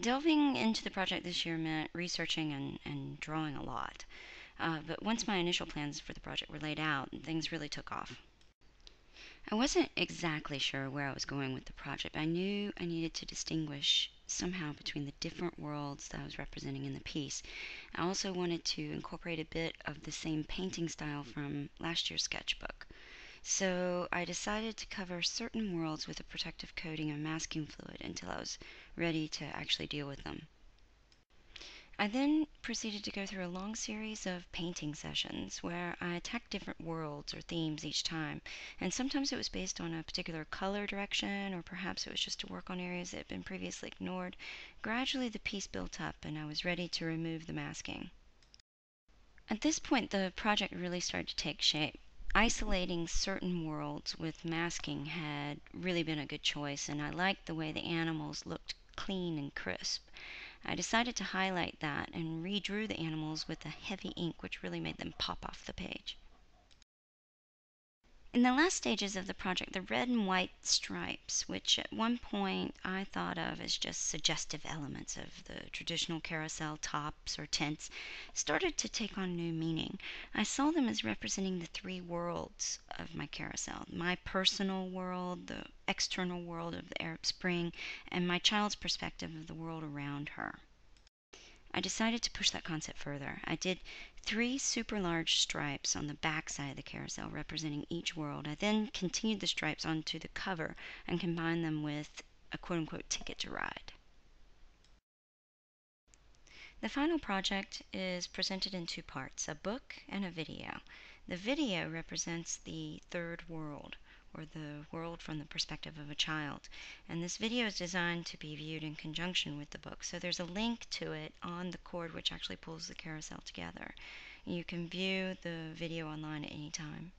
Delving into the project this year meant researching and drawing a lot. But once my initial plans for the project were laid out, things really took off. I wasn't exactly sure where I was going with the project. I knew I needed to distinguish somehow between the different worlds that I was representing in the piece. I also wanted to incorporate a bit of the same painting style from last year's sketchbook. So I decided to cover certain worlds with a protective coating of masking fluid until I was ready to actually deal with them. I then proceeded to go through a long series of painting sessions where I attacked different worlds or themes each time, and sometimes it was based on a particular color direction, or perhaps it was just to work on areas that had been previously ignored. Gradually the piece built up and I was ready to remove the masking. At this point the project really started to take shape. Isolating certain worlds with masking had really been a good choice, and I liked the way the animals looked clean and crisp. I decided to highlight that and redrew the animals with a heavy ink, which really made them pop off the page. In the last stages of the project, the red and white stripes, which at one point I thought of as just suggestive elements of the traditional carousel tops or tents, started to take on new meaning. I saw them as representing the three worlds of my carousel: my personal world, the external world of the Arab Spring, and my child's perspective of the world around her. I decided to push that concept further. I did 3 super large stripes on the back side of the carousel representing each world. I then continued the stripes onto the cover and combined them with a quote-unquote ticket to ride. The final project is presented in 2 parts, a book and a video. The video represents the third world, or the world from the perspective of a child. And this video is designed to be viewed in conjunction with the book. So there's a link to it on the cord which actually pulls the carousel together. You can view the video online at any time.